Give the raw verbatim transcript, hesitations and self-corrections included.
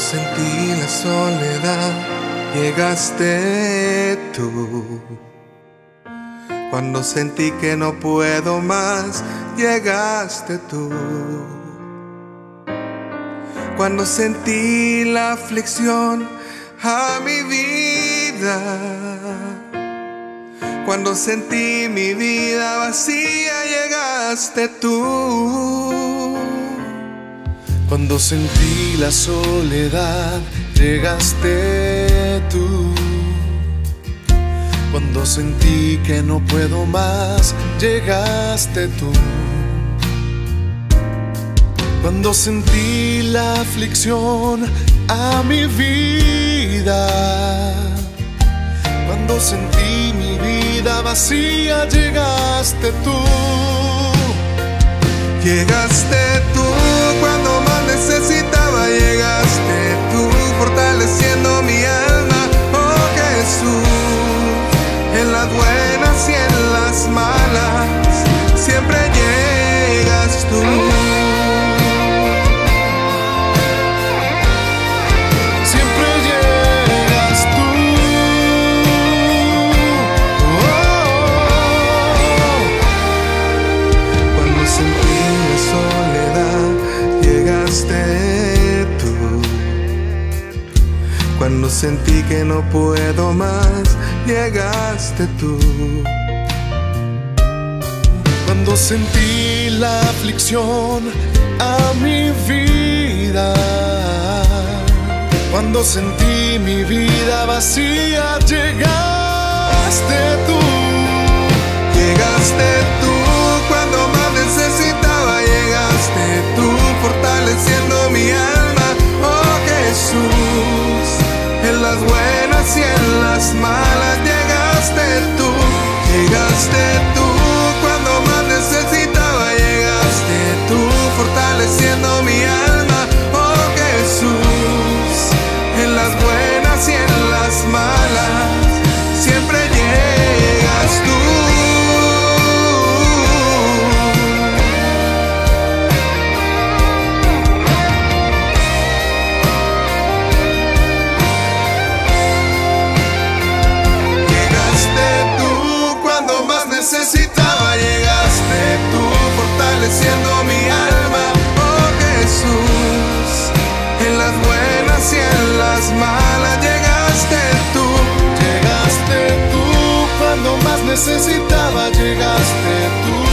sentí la soledad, llegaste tú. Cuando sentí que no puedo más, llegaste tú. Cuando sentí la aflicción a mi vida, cuando sentí mi vida vacía, llegaste tú. Cuando sentí la soledad, llegaste tú. Cuando sentí que no puedo más, llegaste tú. Cuando sentí la aflicción a mi vida, cuando sentí mi vida vacía, llegaste tú. Llegaste tú cuando más necesitaba, llegaste tú fortaleciendo mi alma, oh Jesús. En las buenas y en las malas, siempre llegas tú. Cuando sentí que no puedo más, llegaste tú. Cuando sentí la aflicción a mi vida, cuando sentí mi vida vacía, llegaste tú. Llegaste tú cuando más necesitaba, llegaste tú fortaleciendo mi alma, oh Jesús. En las buenas y en las malas, llegaste tú. Llegaste tú cuando más necesitaba, llegaste tú fortaleciendo mi alma, oh Jesús. En las buenas y en las malas, siempre llegas tú. Necesitaba, llegaste tú, fortaleciendo mi alma, oh Jesús. En las buenas y en las malas, llegaste tú. Llegaste tú cuando más necesitaba, llegaste tú